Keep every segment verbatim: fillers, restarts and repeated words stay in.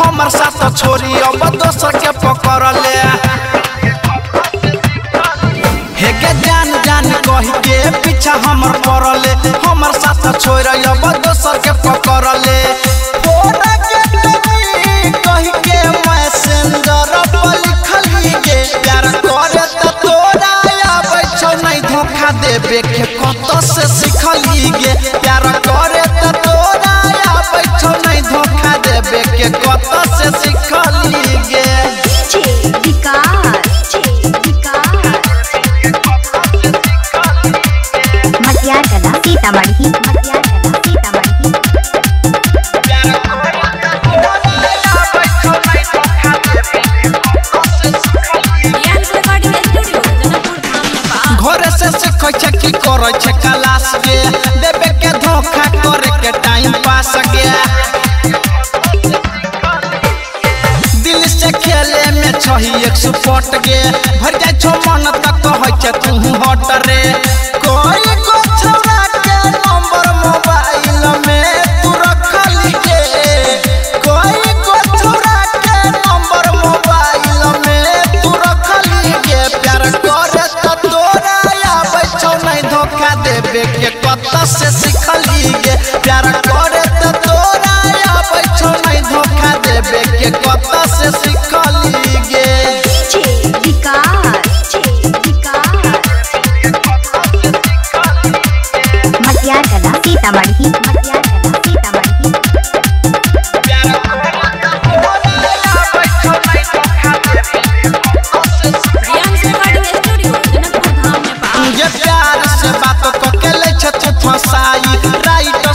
हमर साथ छोरी अब दोसर के पकड़ले हे के जान जान कहि के पीछा हमर पड़ले हमर साथ छोरी अब दोसर के पकड़ले तोरा के नहीं कहि के मैसेंजर पर लिखली के प्यार करे त तोरा आबै छौ नहीं धोखा देबे के कत से सिखली गे प्यार करे त तोरा आबै छौ नहीं धोखा देबे के कत सुपट गे भर जाय छो मन तक तो होय छ तू हट रे कोई को छोरा के नंबर मोबाइल में तू रखल के कोई को छोरा के नंबर मोबाइल में तू रखल के प्यार करे त तोरा आबै छौ नहीं धोखा देबे के कत से सिखली गे प्यार करे त तोरा आबै छौ नहीं धोखा देबे के कत से सिखली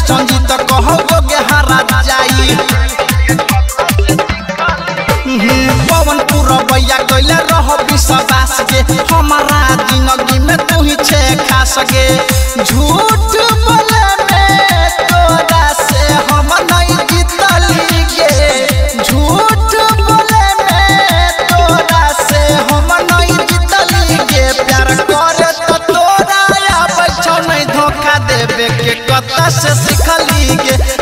संजीत कहोगे हरा जाई पवन पुरवैया कइले रहो विश्वास के हमारा जिंदगी में तू ही छे खा सके झूठ बोले में तोरा से हम नहीं जीतली गे झूठ बोले में तोरा से हम नहीं जीतली गे प्यार करे त तोरा आबै छौ नहीं धोखा देबे के कत से सिखली गे।